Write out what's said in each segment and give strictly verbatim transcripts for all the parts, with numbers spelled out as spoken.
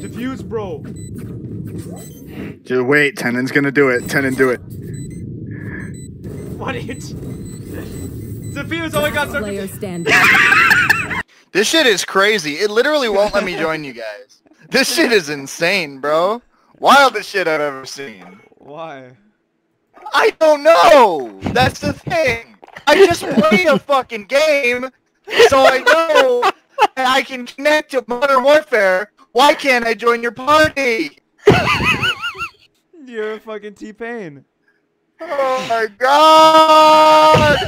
Diffuse broke. Just wait, Tennon's gonna do it. Tennon, do it. What is Diffuse only got certain standard. This shit is crazy. It literally won't let me join you guys. This shit is insane, bro. Wildest shit I've ever seen. Why? I don't know. That's the thing. I just play a fucking game, so I know that I can connect to Modern Warfare. Why can't I join your party? You're a fucking T Pain. Oh my god!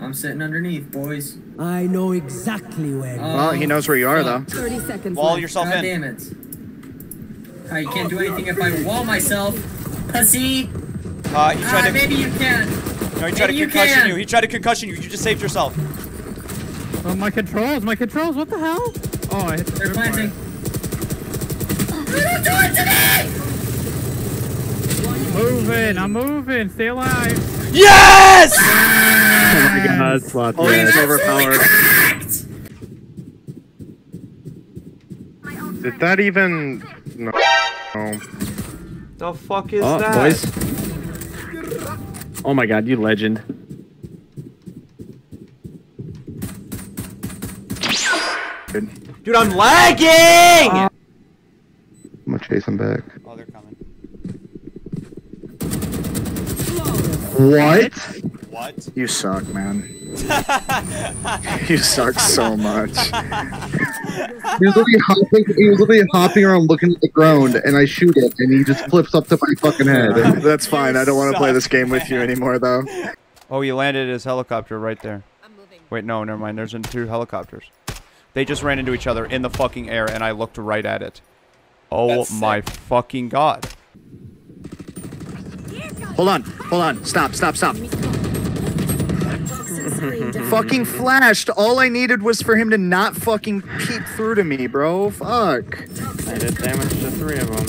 I'm sitting underneath, boys. I know exactly where. Oh, well, he knows where you are, though. Thirty seconds. Wall left. Yourself god in. God damn it! I can't do anything if I wall myself. Pussy. Uh, he tried uh, to. Maybe you can. No, he tried maybe to concussion you, you. He tried to concussion you. You just saved yourself. Oh, my controls! My controls! What the hell? Oh, I hit the. They're planting. You don't do it to me! Moving. I'm moving. Stay alive. Yes! Ah! Oh my god, slot oh, yeah. It's overpowered. Did that even... No. No. The fuck is oh, that? Boys. Oh my god, you legend. Dude, I'm lagging! Uh, I'm gonna chase him back. Oh, they're coming. What? What? You suck, man. You suck so much. He was literally hopping, he was literally hopping around looking at the ground, and I shoot it, and he just flips up to my fucking head. That's fine. You I don't want to play this game with you anymore, though. Oh, he landed his helicopter right there. I'm moving. Wait, no, never mind. There's two helicopters. They just ran into each other in the fucking air, and I looked right at it. Oh That's my sick. fucking god. Hold on. Hold on. Stop, stop, stop. Fucking flashed. All I needed was for him to not fucking peep through to me, bro. Fuck. I did damage to three of them.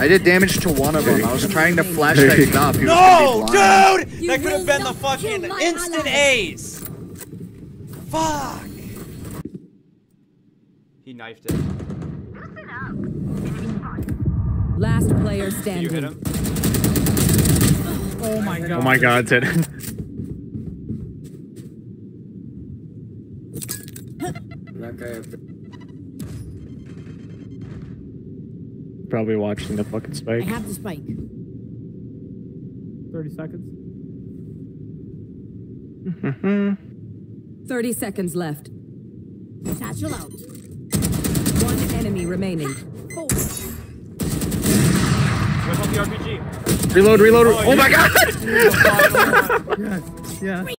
I did damage to one of them. I was trying to flash that stop. No, dude! That could have been the fucking instant ace. Fuck. He knifed it. Last player standing. You hit him? Oh my god. Oh my god, Ted. Probably watching the fucking spike. I have the spike. thirty seconds. thirty seconds left. Satchel out. One enemy remaining. Oh. Reload, reload. Oh, oh my god! Yeah, yeah.